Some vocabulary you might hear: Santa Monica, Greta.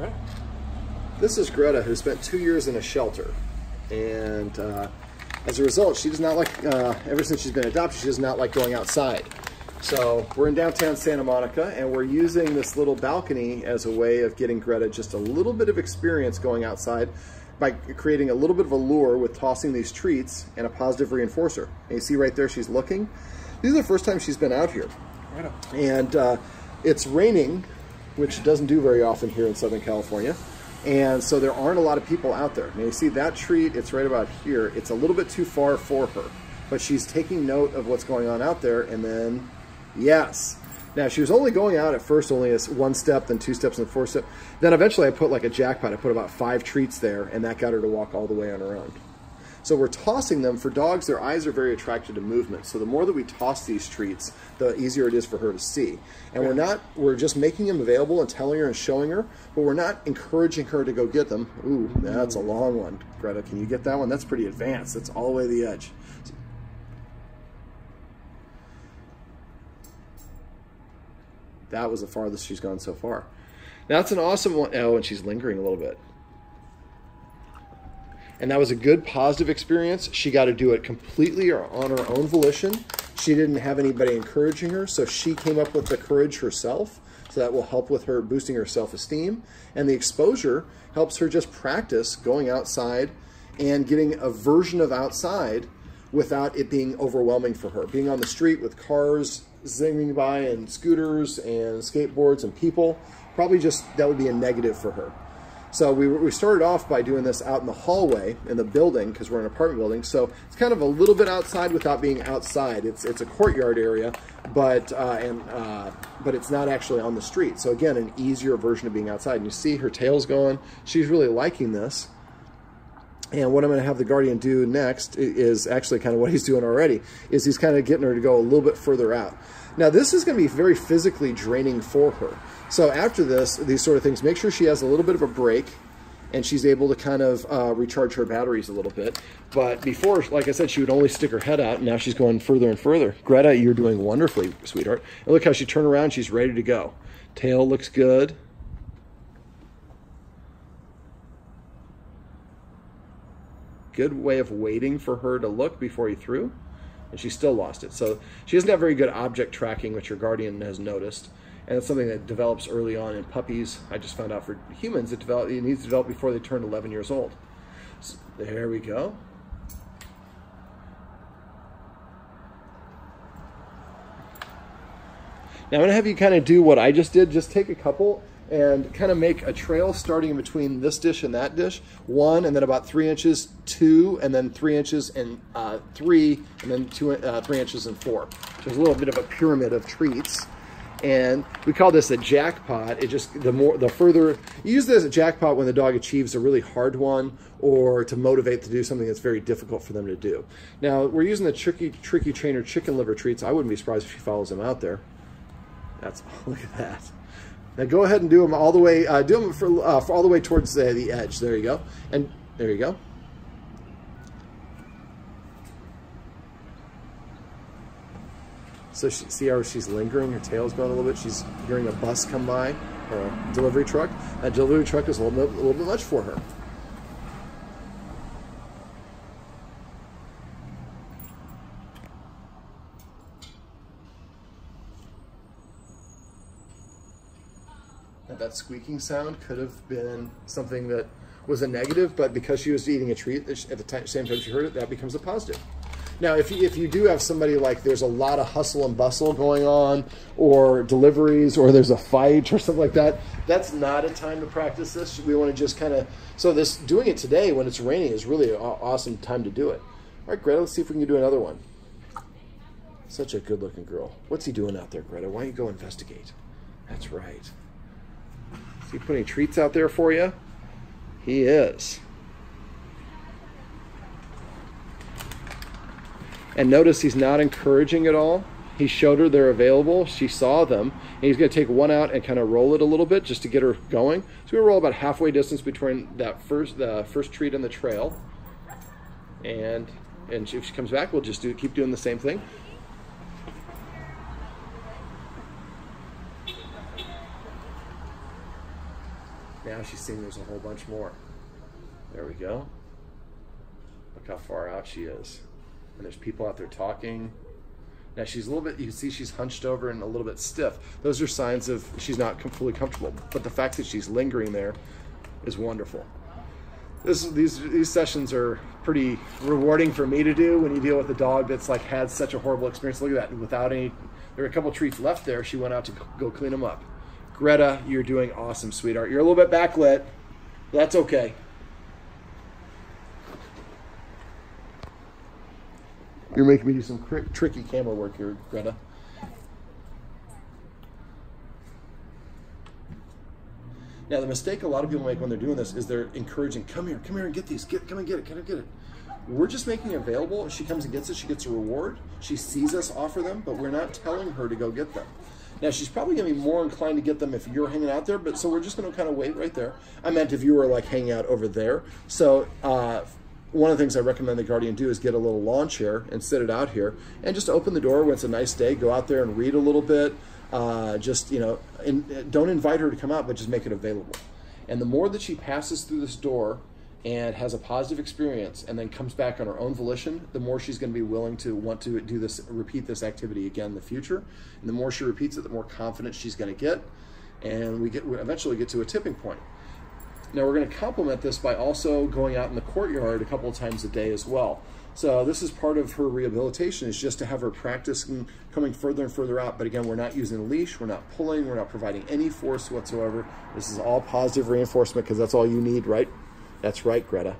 Okay. This is Greta, who spent 2 years in a shelter, and as a result, she does not like, ever since she's been adopted, she does not like going outside. So we're in downtown Santa Monica, and we're using this little balcony as a way of getting Greta just a little bit of experience going outside by creating a little bit of a lure with tossing these treats and a positive reinforcer. And you see right there, she's looking. This is the first time she's been out here. Right. And it's raining, which doesn't do very often here in Southern California. And so there aren't a lot of people out there. Now you see that treat, it's right about here. It's a little bit too far for her, but she's taking note of what's going on out there. And then, yes. Now she was only going out at first, only as one step, then two steps, and four step. Then eventually I put like a jackpot. I put about 5 treats there, and that got her to walk all the way on her own. So we're tossing them. For dogs, their eyes are very attracted to movement. So the more that we toss these treats, the easier it is for her to see. And we're just making them available and telling her and showing her, but we're not encouraging her to go get them. Ooh, that's a long one. Greta, can you get that one? That's pretty advanced. That's all the way to the edge. That was the farthest she's gone so far. Now that's an awesome one. Oh, and she's lingering a little bit. And that was a good positive experience. She got to do it completely or on her own volition. She didn't have anybody encouraging her, so she came up with the courage herself. So that will help with her boosting her self-esteem. And the exposure helps her just practice going outside and getting a version of outside without it being overwhelming for her. Being on the street with cars zinging by and scooters and skateboards and people, probably just that would be a negative for her. So we started off by doing this out in the hallway in the building, because we're in an apartment building. So it's kind of a little bit outside without being outside. It's a courtyard area, but it's not actually on the street. So again, an easier version of being outside. And you see her tail's going. She's really liking this. And what I'm going to have the guardian do next is actually kind of what he's doing already, is he's kind of getting her to go a little bit further out. Now, this is going to be very physically draining for her. So after this, these sort of things, make sure she has a little bit of a break and she's able to kind of recharge her batteries a little bit. But before, like I said, she would only stick her head out, and now she's going further and further. Greta, you're doing wonderfully, sweetheart. And look how she turned around. She's ready to go. Tail looks good. Good way of waiting for her to look before you threw. And she still lost it. So she doesn't have very good object tracking, which your guardian has noticed. And it's something that develops early on in puppies. I just found out for humans, it needs to develop before they turn 11 years old. So there we go. Now I'm gonna have you kind of do what I just did. Just take a couple and kind of make a trail starting in between this dish and that dish. 1, and then about 3 inches, 2, and then 3 inches, and 3, and then 3 inches and 4. So there's a little bit of a pyramid of treats. And we call this a jackpot. It just, the further, you use this as a jackpot when the dog achieves a really hard one or to motivate to do something that's very difficult for them to do. Now, we're using the tricky trainer chicken liver treats. I wouldn't be surprised if she follows them out there. That's, look at that. Now go ahead and do them all the way, do them for all the way towards the edge. There you go. And there you go. So she, see how she's lingering, her tail's going a little bit. She's hearing a bus come by, or a delivery truck. That delivery truck is a little bit much for her. Now that squeaking sound could have been something that was a negative, but because she was eating a treat at the same time she heard it, that becomes a positive. Now, if you do have somebody like there's a lot of hustle and bustle going on, or deliveries, or there's a fight or something like that, that's not a time to practice this. We want to just kind of, so this, doing it today when it's raining is really an awesome time to do it. All right, Greta, let's see if we can do another one. Such a good looking girl. What's he doing out there, Greta? Why don't you go investigate? That's right. Is he putting treats out there for you? He is. And notice he's not encouraging at all. He showed her they're available. She saw them. And he's going to take one out and kind of roll it a little bit just to get her going. So we're going to roll about halfway distance between that the first treat and the trail. And if she comes back, we'll just keep doing the same thing. Now she's seeing there's a whole bunch more. There we go. Look how far out she is. And there's people out there talking. Now she's a little bit, you can see she's hunched over and a little bit stiff. Those are signs of she's not fully comfortable. But the fact that she's lingering there is wonderful. These sessions are pretty rewarding for me to do when you deal with a dog that's like had such a horrible experience. Look at that, without any, there were a couple treats left there. She went out to go clean them up. Greta, you're doing awesome, sweetheart. You're a little bit backlit. That's okay. You're making me do some tricky camera work here, Greta. Now, the mistake a lot of people make when they're doing this is they're encouraging, come here and get these, come and get it, come and get it. We're just making it available. She comes and gets it, she gets a reward. She sees us offer them, but we're not telling her to go get them. Now, she's probably gonna be more inclined to get them if you're hanging out there, but so we're just gonna kind of wait right there. I meant if you were like hanging out over there. So one of the things I recommend the guardian do is get a little lawn chair and sit it out here and just open the door when it's a nice day, go out there and read a little bit. Just, you know, don't invite her to come out, but just make it available. And the more that she passes through this door and has a positive experience and then comes back on her own volition, the more she's going to be willing to want to do this, repeat this activity again in the future. And the more she repeats it, the more confidence she's going to get. And we eventually get to a tipping point. Now we're going to complement this by also going out in the courtyard a couple of times a day as well. So this is part of her rehabilitation, is just to have her practice coming further and further out. But again, we're not using a leash, we're not pulling, we're not providing any force whatsoever. This is all positive reinforcement because that's all you need, right? That's right, Greta.